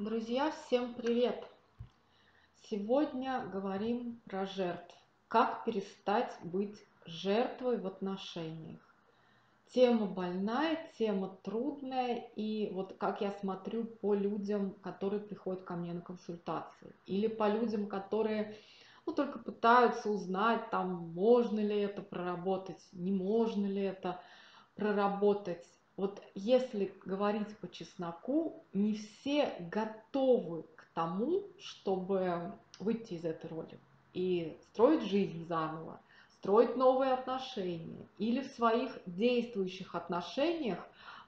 Друзья, всем привет! Сегодня говорим про жертв. Как перестать быть жертвой в отношениях. Тема больная, тема трудная. И вот как я смотрю по людям, которые приходят ко мне на консультации. Или по людям, которые только пытаются узнать, там, можно ли это проработать, не можно ли это проработать. Вот если говорить по чесноку, не все готовы к тому, чтобы выйти из этой роли и строить жизнь заново, строить новые отношения или в своих действующих отношениях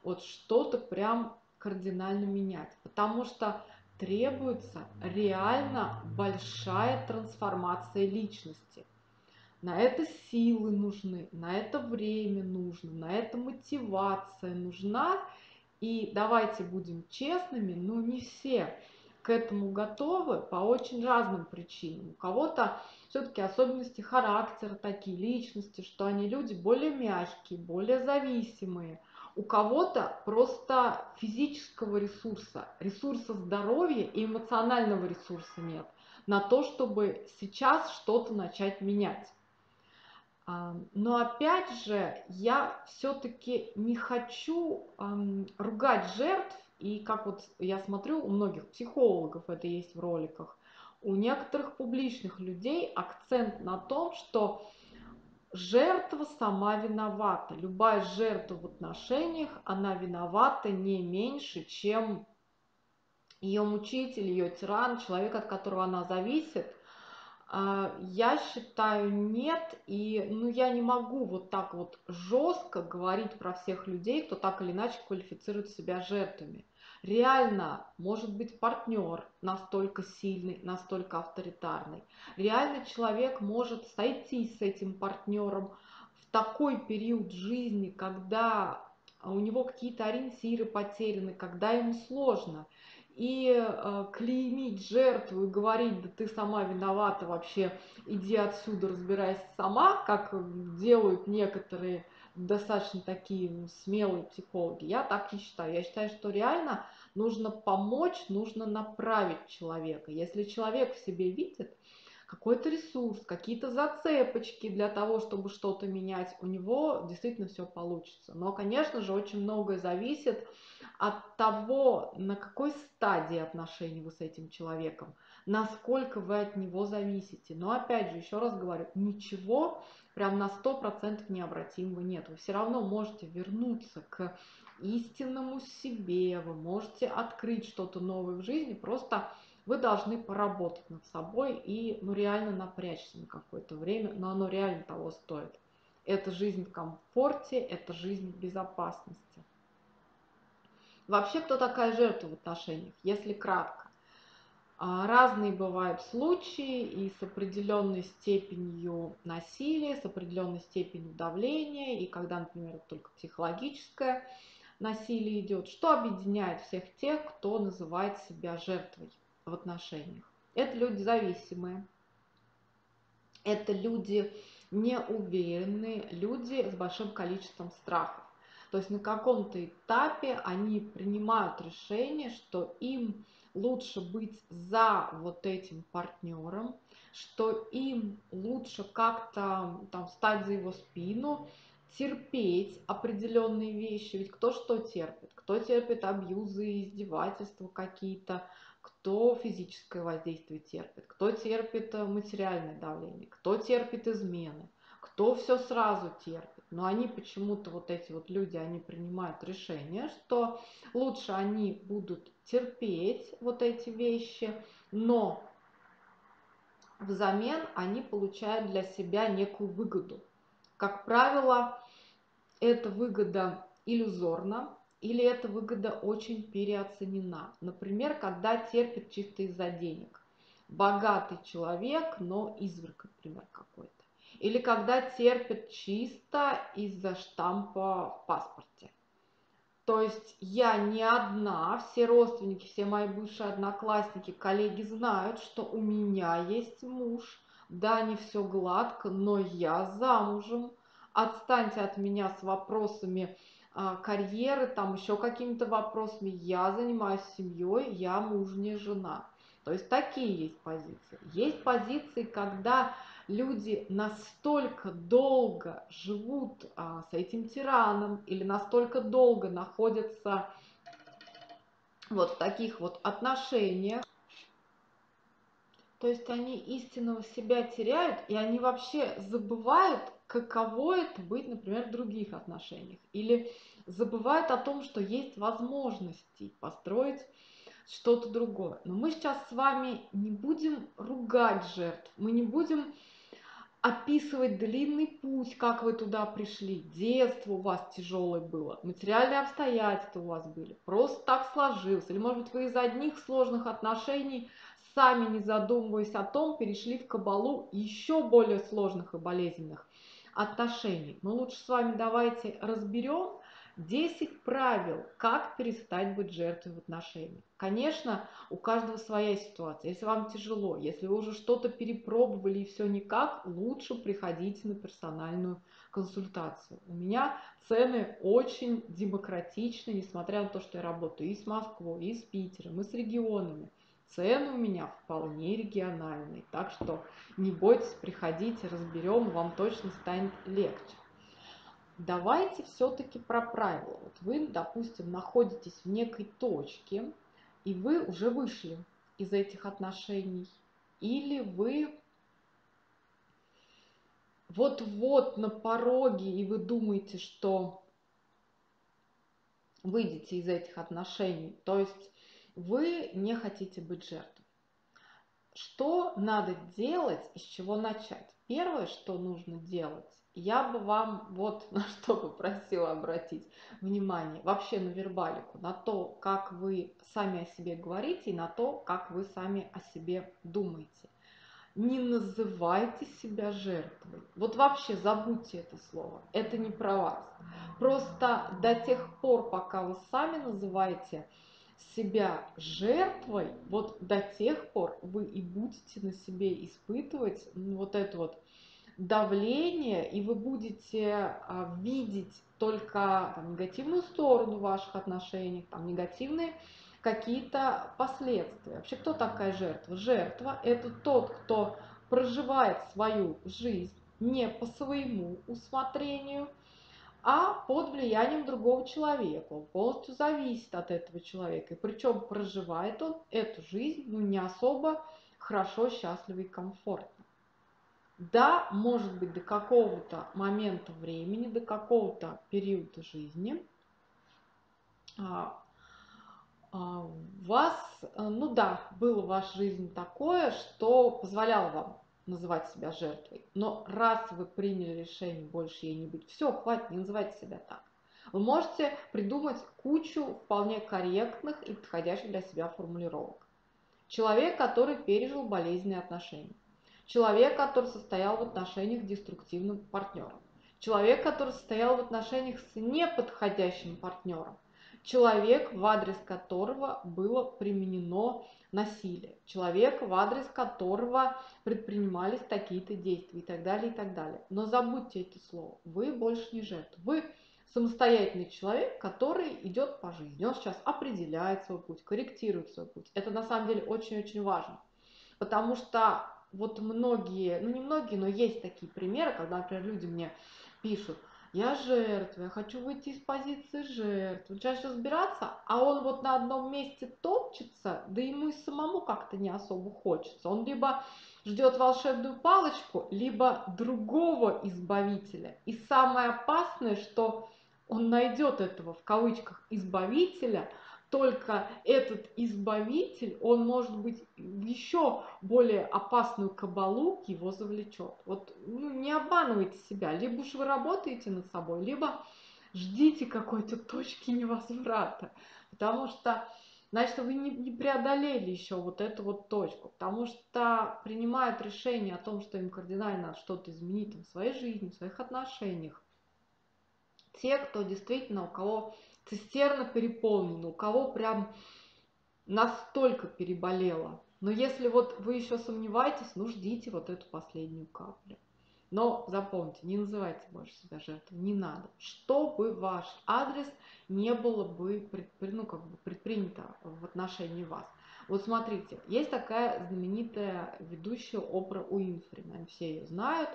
вот что-то прям кардинально менять, потому что требуется реально большая трансформация личности. На это силы нужны, на это время нужно, на это мотивация нужна. И давайте будем честными, но не все к этому готовы по очень разным причинам. У кого-то все-таки особенности характера такие, личности, что они люди более мягкие, более зависимые. У кого-то просто физического ресурса, ресурса здоровья и эмоционального ресурса нет на то, чтобы сейчас что-то начать менять. Но опять же, я все-таки не хочу ругать жертв, и как вот я смотрю, у многих психологов это есть в роликах, у некоторых публичных людей акцент на том, что жертва сама виновата. Любая жертва в отношениях, она виновата не меньше, чем ее мучитель, ее тиран, человек, от которого она зависит. Я считаю, нет, и я не могу вот так вот жестко говорить про всех людей, кто так или иначе квалифицирует себя жертвами. Реально может быть партнер настолько сильный, настолько авторитарный. Реально человек может сойтись с этим партнером в такой период жизни, когда у него какие-то ориентиры потеряны, когда ему сложно. И клеймить жертву и говорить: да ты сама виновата, вообще иди отсюда, разбирайся сама, как делают некоторые достаточно такие смелые психологи, я так не считаю. Я считаю, что реально нужно помочь, нужно направить человека. Если человек в себе видит какой-то ресурс, какие-то зацепочки для того, чтобы что-то менять, у него действительно все получится. Но, конечно же, очень многое зависит от того, на какой стадии отношений вы с этим человеком, насколько вы от него зависите. Но опять же, еще раз говорю, ничего прям на 100% необратимого нет. Вы все равно можете вернуться к истинному себе, вы можете открыть что-то новое в жизни, просто вы должны поработать над собой и реально напрячься на какое-то время, но оно реально того стоит. Это жизнь в комфорте, это жизнь в безопасности. Вообще, кто такая жертва в отношениях, если кратко? Разные бывают случаи, и с определенной степенью насилия, с определенной степенью давления, и когда, например, только психологическое насилие идет. Что объединяет всех тех, кто называет себя жертвой в отношениях? Это люди зависимые, это люди неуверенные, люди с большим количеством страхов. То есть на каком-то этапе они принимают решение, что им лучше быть за вот этим партнером, что им лучше как-то там встать за его спину, терпеть определенные вещи. Ведь кто что терпит? Кто терпит абьюзы, издевательства какие-то, кто физическое воздействие терпит, кто терпит материальное давление, кто терпит измены, кто все сразу терпит. Но они почему-то, вот эти вот люди, они принимают решение, что лучше они будут терпеть вот эти вещи, но взамен они получают для себя некую выгоду. Как правило, эта выгода иллюзорна или эта выгода очень переоценена. Например, когда терпит чисто из-за денег. Богатый человек, но изверг, например, какой-то. Или когда терпят чисто из-за штампа в паспорте. То есть я не одна, все родственники, все мои бывшие одноклассники, коллеги знают, что у меня есть муж. Да, не все гладко, но я замужем. Отстаньте от меня с вопросами карьеры, там еще какими-то вопросами. Я занимаюсь семьей, я мужняя жена. То есть такие есть позиции. Есть позиции, когда люди настолько долго живут с этим тираном или настолько долго находятся вот в таких вот отношениях. То есть они истинного себя теряют, и они вообще забывают, каково это быть, например, в других отношениях. Или забывают о том, что есть возможности построить что-то другое. Но мы сейчас с вами не будем ругать жертв, мы не будем описывать длинный путь, как вы туда пришли, детство у вас тяжелое было, материальные обстоятельства у вас были, просто так сложилось. Или, может быть, вы из одних сложных отношений, сами не задумываясь о том, перешли в кабалу еще более сложных и болезненных отношений. Мы лучше с вами давайте разберем 10 правил, как перестать быть жертвой в отношениях. Конечно, у каждого своя ситуация. Если вам тяжело, если вы уже что-то перепробовали и все никак, лучше приходите на персональную консультацию. У меня цены очень демократичны, несмотря на то, что я работаю и с Москвой, и с Питером, и с регионами. Цены у меня вполне региональные. Так что не бойтесь, приходите, разберем, вам точно станет легче. Давайте все-таки про правила. Вот вы, допустим, находитесь в некой точке, и вы уже вышли из этих отношений, или вы вот-вот на пороге, и вы думаете, что выйдете из этих отношений, то есть вы не хотите быть жертвой. Что надо делать и с чего начать? Первое, что нужно делать, я бы вам вот на что попросила обратить внимание, вообще на вербалику, на то, как вы сами о себе говорите и на то, как вы сами о себе думаете. Не называйте себя жертвой. Вот вообще забудьте это слово, это не про вас. Просто до тех пор, пока вы сами называете себя жертвой, вот до тех пор вы и будете на себе испытывать вот это вот давление, и вы будете видеть только там негативную сторону ваших отношений, там негативные какие-то последствия. Вообще, кто такая жертва? Жертва – это тот, кто проживает свою жизнь не по своему усмотрению, а под влиянием другого человека. Он полностью зависит от этого человека. И причем проживает он эту жизнь, ну, не особо хорошо, счастливо и комфортно. Да, может быть, до какого-то момента времени, до какого-то периода жизни у вас, ну да, было в вашей жизни такое, что позволяло вам называть себя жертвой. Но раз вы приняли решение больше ей не быть, все, хватит, не называйте себя так. Вы можете придумать кучу вполне корректных и подходящих для себя формулировок. Человек, который пережил болезненные отношения. Человек, который состоял в отношениях с деструктивным партнером. Человек, который состоял в отношениях с неподходящим партнером. Человек, в адрес которого было применено насилие, человек, в адрес которого предпринимались такие-то действия и так далее, и так далее. Но забудьте это слово, вы больше не жертва, вы самостоятельный человек, который идет по жизни, он сейчас определяет свой путь, корректирует свой путь. Это на самом деле очень-очень важно, потому что вот многие, ну не многие, но есть такие примеры, когда, например, люди мне пишут: я жертва, я хочу выйти из позиции жертвы. Чаще разбираться, а он вот на одном месте топчется, да ему и самому как-то не особо хочется. Он либо ждет волшебную палочку, либо другого избавителя. И самое опасное, что он найдет этого, в кавычках, избавителя, только этот избавитель, он, может быть, в еще более опасную кабалу его завлечет. Вот, ну, не обманывайте себя. Либо уж вы работаете над собой, либо ждите какой-то точки невозврата. Потому что, значит, вы не преодолели еще вот эту вот точку. Потому что принимают решение о том, что им кардинально надо что-то изменить в своей жизни, в своих отношениях, те, кто действительно, у кого цистерна переполнена, у кого прям настолько переболело. Но если вот вы еще сомневаетесь, ну ждите вот эту последнюю каплю. Но запомните, не называйте больше себя жертвой, не надо. Чтобы ваш адрес не было бы предпринято в отношении вас. Вот смотрите, есть такая знаменитая ведущая Опра Уинфри, наверное, все ее знают.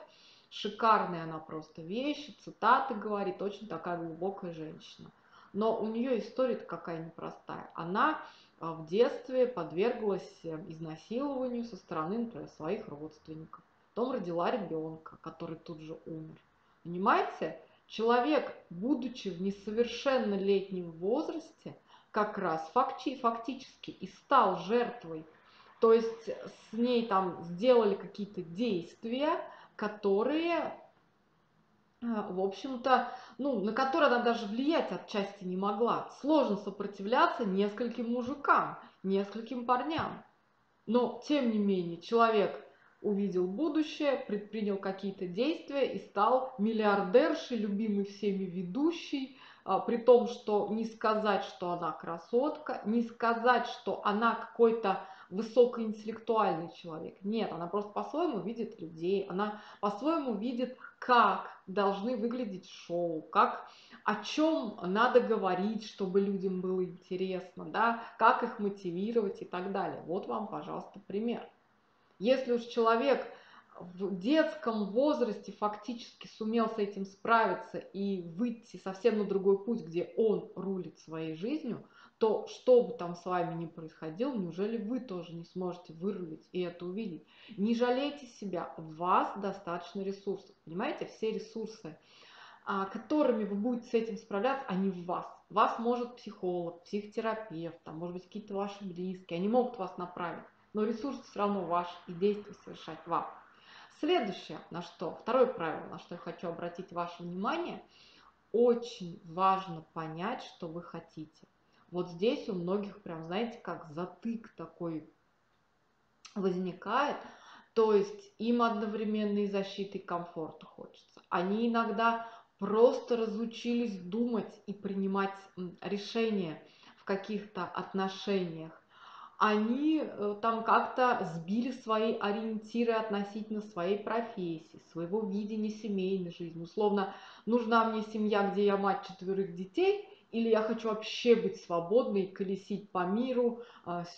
Шикарная она просто вещь, цитаты говорит, очень такая глубокая женщина. Но у нее история какая непростая. Она в детстве подверглась изнасилованию со стороны, например, своих родственников. Потом родила ребенка, который тут же умер. Понимаете, человек, будучи в несовершеннолетнем возрасте, как раз фактически и стал жертвой. То есть с ней там сделали какие-то действия, которые, в общем-то, на которые она даже влиять отчасти не могла. Сложно сопротивляться нескольким мужикам, нескольким парням. Но, тем не менее, человек увидел будущее, предпринял какие-то действия и стал миллиардершей, любимой всеми ведущей, при том, что не сказать, что она красотка, не сказать, что она какой-то высокоинтеллектуальный человек. Нет, она просто по-своему видит людей, она по-своему видит, как должны выглядеть шоу, как, о чем надо говорить, чтобы людям было интересно, да, как их мотивировать и так далее. Вот вам, пожалуйста, пример. Если уж человек в детском возрасте фактически сумел с этим справиться и выйти совсем на другой путь, где он рулит своей жизнью, то что бы там с вами ни происходило, неужели вы тоже не сможете вырулить и это увидеть? Не жалейте себя, у вас достаточно ресурсов. Понимаете, все ресурсы, которыми вы будете с этим справляться, они в вас. Вас может психолог, психотерапевт, там, может быть, какие-то ваши близкие, они могут вас направить. Но ресурс все равно ваш, и действия совершать вам. Следующее, второе правило, на что я хочу обратить ваше внимание, очень важно понять, что вы хотите. Вот здесь у многих прям, знаете, как затык такой возникает. То есть им одновременно и защиты, и комфорта хочется. Они иногда просто разучились думать и принимать решения в каких-то отношениях. Они там как-то сбили свои ориентиры относительно своей профессии, своего видения семейной жизни. Условно, нужна мне семья, где я мать 4 детей, или я хочу вообще быть свободной, колесить по миру,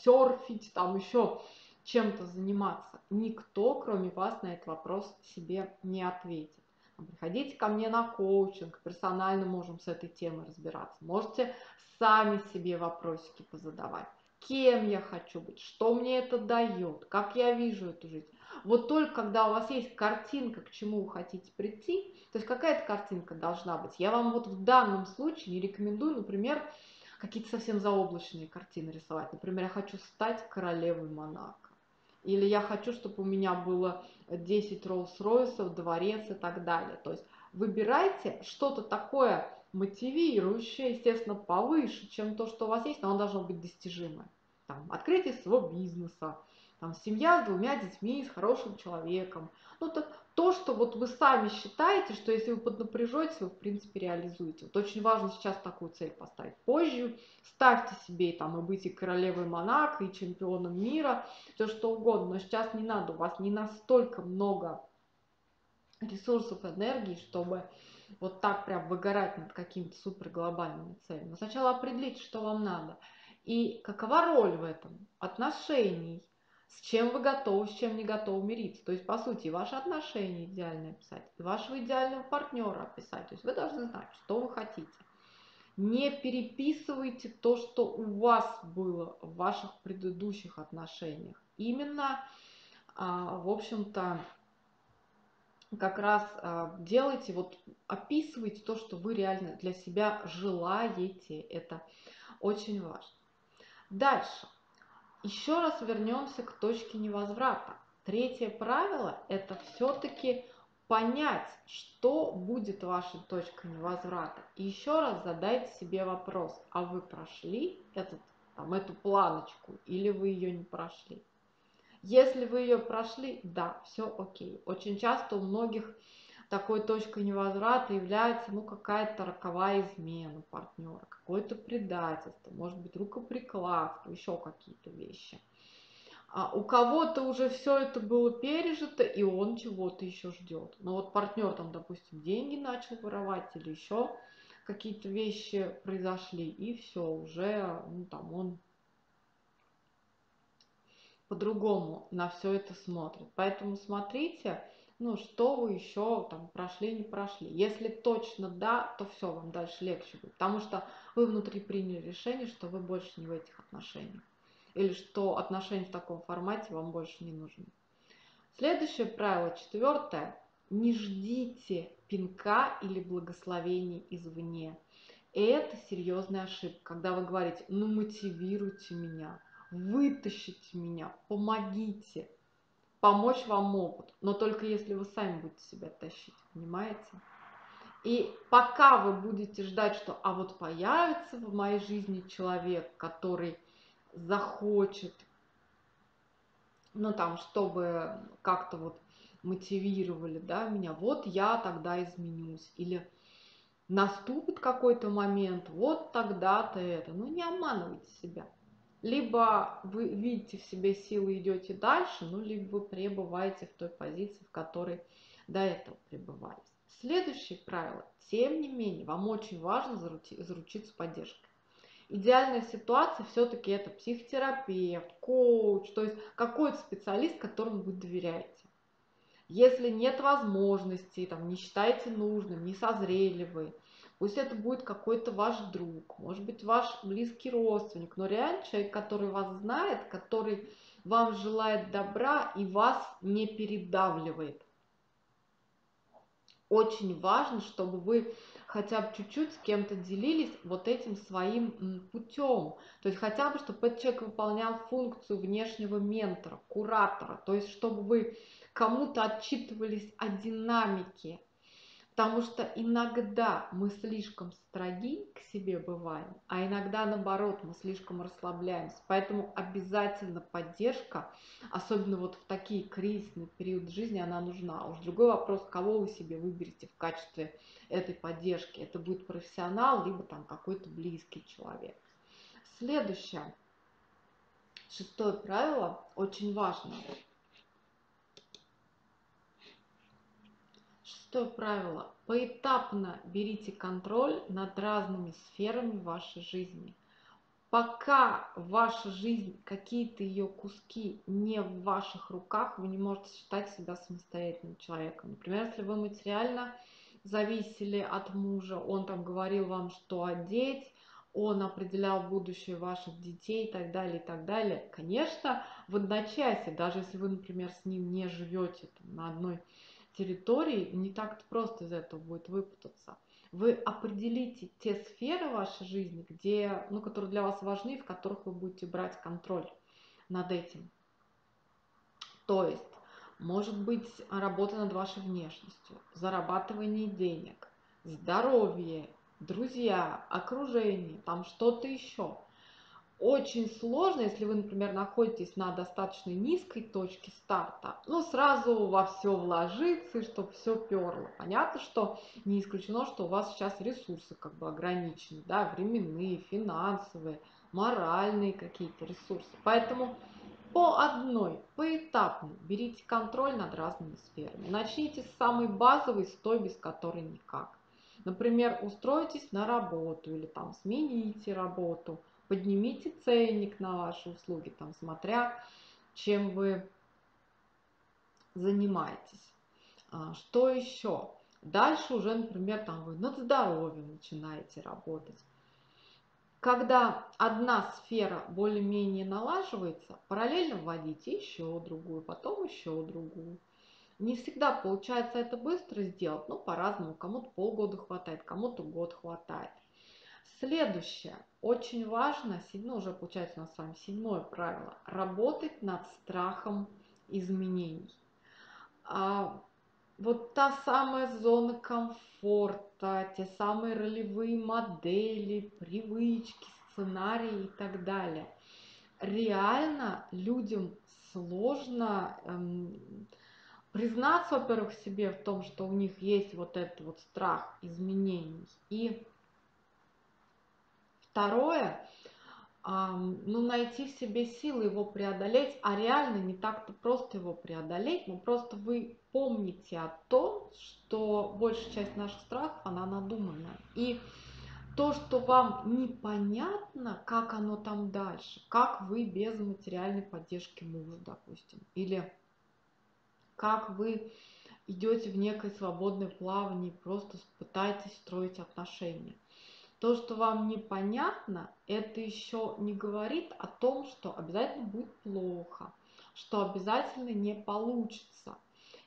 серфить, там еще чем-то заниматься. Никто, кроме вас, на этот вопрос себе не ответит. Приходите ко мне на коучинг, персонально можем с этой темой разбираться. Можете сами себе вопросики позадавать. Кем я хочу быть, что мне это дает, как я вижу эту жизнь. Вот только когда у вас есть картинка, к чему вы хотите прийти, то есть какая-то картинка должна быть. Я вам вот в данном случае не рекомендую, например, какие-то совсем заоблачные картины рисовать. Например, я хочу стать королевой Монако. Или я хочу, чтобы у меня было 10 Роллс-Ройсов, дворец и так далее. То есть выбирайте что-то такое мотивирующее, естественно, повыше, чем то, что у вас есть, но оно должно быть достижимое. Там, открытие своего бизнеса, там, семья с 2 детьми, с хорошим человеком. Ну, то, что вот вы сами считаете, что если вы поднапряжетесь, вы, в принципе, реализуете. Вот очень важно сейчас такую цель поставить. Позже ставьте себе там, и быть и королевой Монако, и чемпионом мира, все что угодно. Но сейчас не надо, у вас не настолько много ресурсов, энергии, чтобы вот так прям выгорать над какими-то суперглобальными целями. Но сначала определите, что вам надо. И какова роль в этом отношений, с чем вы готовы, с чем не готовы мириться. То есть, по сути, и ваши отношения идеально описать, и вашего идеального партнера описать. То есть вы должны знать, что вы хотите. Не переписывайте то, что у вас было в ваших предыдущих отношениях. Именно, в общем-то, как раз делайте, вот описывайте то, что вы реально для себя желаете. Это очень важно. Дальше. Еще раз вернемся к точке невозврата. Третье правило – это все-таки понять, что будет вашей точкой невозврата. И еще раз задайте себе вопрос, а вы прошли эту планочку или вы ее не прошли? Если вы ее прошли, да, все окей. Очень часто у многих такой точкой невозврата является какая-то роковая измена партнера, какое-то предательство, может быть, рукоприкладство, еще какие-то вещи. У кого-то уже все это было пережито, и он чего-то еще ждет. Но вот партнер там, допустим, деньги начал воровать или еще какие-то вещи произошли, и все, уже ну, там он по-другому на все это смотрит. Поэтому смотрите, ну, что вы еще там прошли, не прошли. Если точно да, то все, вам дальше легче будет, потому что вы внутри приняли решение, что вы больше не в этих отношениях. Или что отношения в таком формате вам больше не нужны. Следующее правило, 4. Не ждите пинка или благословений извне. Это серьезная ошибка, когда вы говорите: ну мотивируйте меня, вытащите меня, помогите. Помочь вам могут, но только если вы сами будете себя тащить, понимаете? И пока вы будете ждать, что а вот появится в моей жизни человек, который захочет, ну там, чтобы как-то вот мотивировали, да, меня, вот я тогда изменюсь, или наступит какой-то момент, вот тогда-то это, ну не обманывайте себя. Либо вы видите в себе силы и идете дальше, ну либо вы пребываете в той позиции, в которой до этого пребывали. Следующее правило. Тем не менее, вам очень важно заручиться поддержкой. Идеальная ситуация все-таки это психотерапевт, коуч, то есть какой-то специалист, которому вы доверяете. Если нет возможности, там, не считаете нужным, не созрели вы, пусть это будет какой-то ваш друг, может быть, ваш близкий родственник, но реально человек, который вас знает, который вам желает добра и вас не передавливает. Очень важно, чтобы вы хотя бы чуть-чуть с кем-то делились вот этим своим путем. То есть хотя бы, чтобы этот человек выполнял функцию внешнего ментора, куратора. То есть чтобы вы кому-то отчитывались о динамике. Потому что иногда мы слишком строги к себе бываем, а иногда наоборот мы слишком расслабляемся. Поэтому обязательно поддержка, особенно вот в такие кризисные периоды жизни, она нужна. Уж другой вопрос, кого вы себе выберете в качестве этой поддержки. Это будет профессионал, либо там какой-то близкий человек. Следующее, 6 правило, очень важно. Шестое правило. Поэтапно берите контроль над разными сферами вашей жизни. Пока ваша жизнь, какие-то ее куски не в ваших руках, вы не можете считать себя самостоятельным человеком. Например, если вы материально зависели от мужа, он там говорил вам, что одеть, он определял будущее ваших детей и так далее, и так далее. Конечно, в одночасье, даже если вы, например, с ним не живете там, на одной территории, не так-то просто из этого будет выпутаться. Вы определите те сферы вашей жизни, где, ну, которые для вас важны, в которых вы будете брать контроль над этим. То есть, может быть, работа над вашей внешностью, зарабатывание денег, здоровье, друзья, окружение, там что-то еще. Очень сложно, если вы, например, находитесь на достаточно низкой точке старта, ну, сразу во все вложиться, и чтобы все перло. Понятно, что не исключено, что у вас сейчас ресурсы как бы ограничены, да, временные, финансовые, моральные какие-то ресурсы. Поэтому по одной, поэтапно берите контроль над разными сферами. Начните с самой базовой, с той, без которой никак. Например, устройтесь на работу или там смените работу. Поднимите ценник на ваши услуги, там, смотря чем вы занимаетесь. Что еще? Дальше уже, например, там вы над здоровьем начинаете работать. Когда одна сфера более-менее налаживается, параллельно вводите еще другую, потом еще другую. Не всегда получается это быстро сделать, но по-разному. Кому-то полгода хватает, кому-то год хватает. Следующее, очень важно, уже получается у нас с вами 7 правило, работать над страхом изменений. Вот та самая зона комфорта, те самые ролевые модели, привычки, сценарии и так далее. Реально людям сложно признаться, во-первых, себе в том, что у них есть вот этот вот страх изменений. И второе, ну, найти в себе силы его преодолеть, а реально не так-то просто его преодолеть, но просто вы помните о том, что большая часть наших страхов, она надуманная. И то, что вам непонятно, как оно там дальше, как вы без материальной поддержки мужа, допустим, или как вы идете в некое свободное плавание, просто пытаетесь строить отношения. То, что вам непонятно, это еще не говорит о том, что обязательно будет плохо, что обязательно не получится.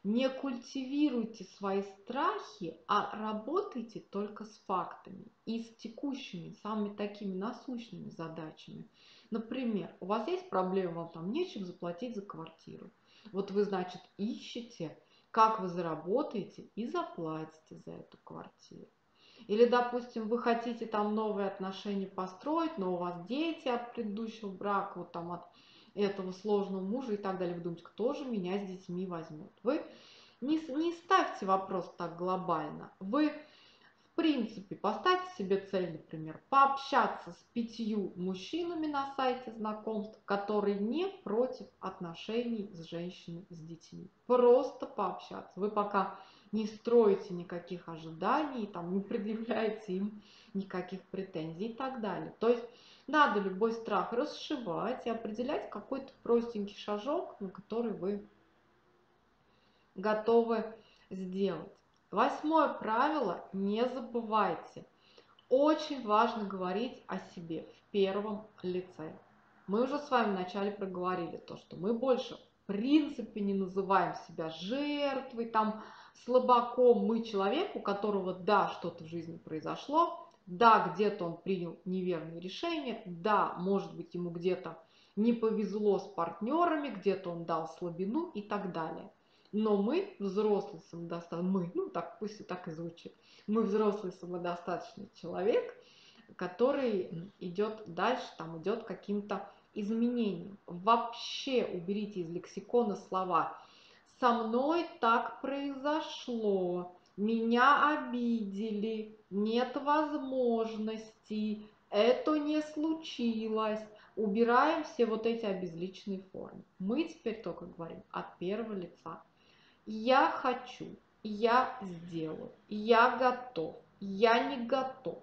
Не культивируйте свои страхи, а работайте только с фактами и с текущими, самыми такими насущными задачами. Например, у вас есть проблема, вам там нечем заплатить за квартиру. Вот вы, значит, ищете, как вы заработаете и заплатите за эту квартиру. Или, допустим, вы хотите там новые отношения построить, но у вас дети от предыдущего брака, вот там от этого сложного мужа и так далее. Вы думаете, кто же меня с детьми возьмет? Вы не ставьте вопрос так глобально. Вы, в принципе, поставьте себе цель, например, пообщаться с 5 мужчинами на сайте знакомств, которые не против отношений с женщиной, с детьми. Просто пообщаться. Вы пока не строите никаких ожиданий, там, не предъявляете им никаких претензий и так далее. То есть надо любой страх расшивать и определять какой-то простенький шажок, на который вы готовы сделать. 8-е правило. Не забывайте. Очень важно говорить о себе в первом лице. Мы уже с вами вначале проговорили то, что мы больше в принципе не называем себя жертвой, там, слабаком. Мы человек, у которого, да, что-то в жизни произошло, да, где-то он принял неверное решение, да, может быть, ему где-то не повезло с партнерами, где-то он дал слабину и так далее. Но мы, взрослый самодостаточный, ну так пусть и так и звучит, мы взрослый самодостаточный человек, который идет дальше, там идет каким-то изменением. Вообще уберите из лексикона слова «со мной так произошло», «меня обидели», «нет возможности», «это не случилось». Убираем все вот эти обезличенные формы. Мы теперь только говорим от первого лица. Я хочу, я сделаю, я готов, я не готов,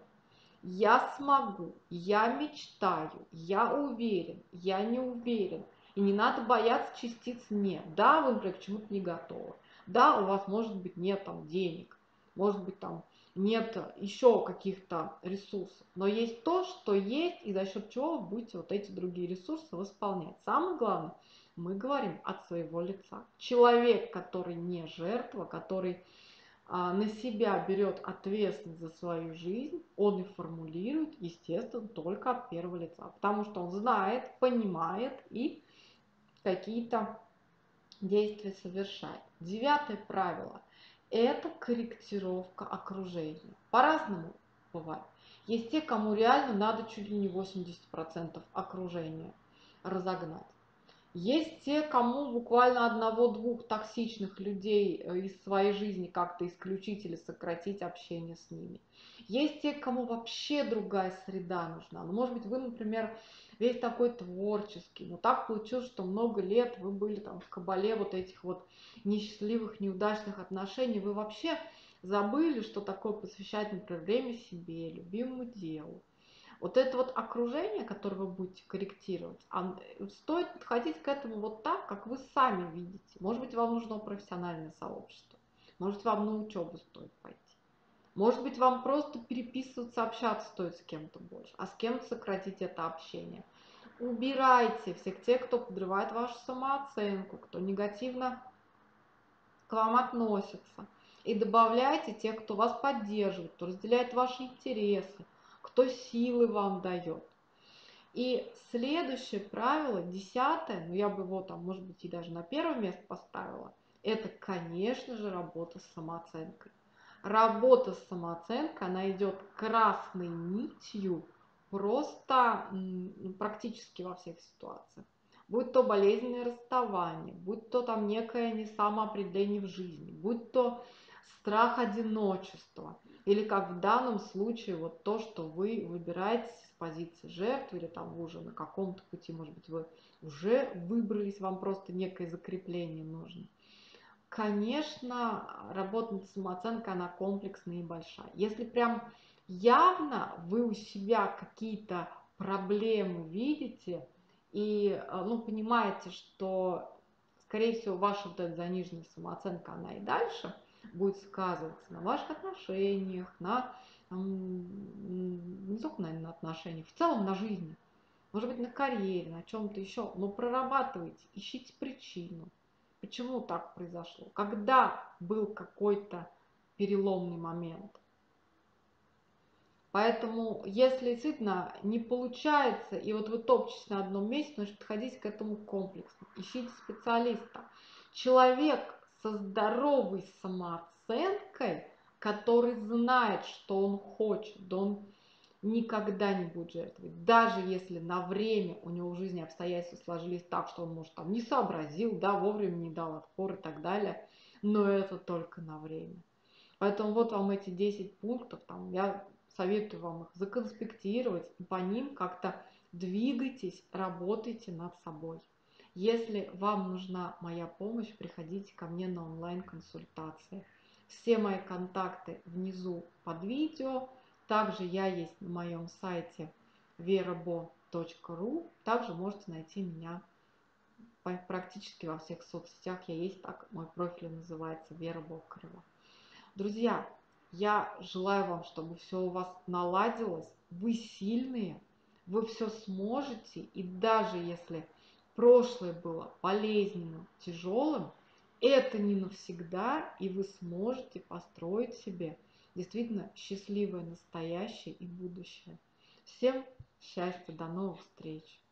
я смогу, я мечтаю, я уверен, я не уверен. И не надо бояться частиц «не». Да, вы, например, к чему-то не готовы. Да, у вас, может быть, нет там денег, может быть, там нет еще каких-то ресурсов. Но есть то, что есть, и за счет чего вы будете вот эти другие ресурсы восполнять. Самое главное, мы говорим от своего лица. Человек, который не жертва, который на себя берет ответственность за свою жизнь, он и формулирует, естественно, только от первого лица. Потому что он знает, понимает и какие-то действия совершает. 9-е правило. Это корректировка окружения. По-разному бывает. Есть те, кому реально надо чуть ли не 80% окружения разогнать. Есть те, кому буквально 1-2 токсичных людей из своей жизни как-то исключить или сократить общение с ними. Есть те, кому вообще другая среда нужна. Ну, может быть, вы, например, весь такой творческий, но так получилось, что много лет вы были там в кабале вот этих вот несчастливых, неудачных отношений. Вы вообще забыли, что такое посвящать, например, время себе, любимому делу. Вот это вот окружение, которое вы будете корректировать, стоит подходить к этому вот так, как вы сами видите. Может быть, вам нужно профессиональное сообщество, может, вам на учебу стоит пойти, может быть, вам просто переписываться, общаться стоит с кем-то больше, а с кем-то сократить это общение. Убирайте всех тех, кто подрывает вашу самооценку, кто негативно к вам относится, и добавляйте тех, кто вас поддерживает, кто разделяет ваши интересы, кто силы вам дает. И следующее правило, 10-е, ну я бы его там, может быть, и даже на первое место поставила, это, конечно же, работа с самооценкой. Работа с самооценкой, она идет красной нитью просто практически во всех ситуациях. Будь то болезненное расставание, будь то там некое несамоопределение в жизни, будь то страх одиночества. Или как в данном случае вот то, что вы выбираете с позиции жертвы, или там вы уже на каком-то пути, может быть, вы уже выбрались, вам просто некое закрепление нужно. Конечно, работа над самооценкой, она комплексная и большая. Если прям явно вы у себя какие-то проблемы видите и понимаете, что, скорее всего, ваша вот эта заниженная самооценка, она и дальше будет сказываться на ваших отношениях, не только на отношениях, в целом на жизни, может быть, на карьере, на чем-то еще, но прорабатывайте, ищите причину, почему так произошло, когда был какой-то переломный момент. Поэтому, если действительно не получается, и вот вы топчетесь на одном месте, значит, подходите к этому комплексно, ищите специалиста. Человек со здоровой самооценкой, который знает, что он хочет, да, он никогда не будет жертвовать. Даже если на время у него в жизни обстоятельства сложились так, что он, может, там не сообразил, да, вовремя не дал отпор и так далее, но это только на время. Поэтому вот вам эти 10 пунктов, там, я советую вам их законспектировать, и по ним как-то двигайтесь, работайте над собой. Если вам нужна моя помощь, приходите ко мне на онлайн-консультации. Все мои контакты внизу под видео. Также я есть на моем сайте verabo.ru. Также можете найти меня практически во всех соцсетях. Я есть, так мой профиль называется, Вера Бокарева. Друзья, я желаю вам, чтобы все у вас наладилось. Вы сильные, вы все сможете, и даже если прошлое было болезненным, тяжелым, это не навсегда, и вы сможете построить себе действительно счастливое настоящее и будущее. Всем счастья, до новых встреч!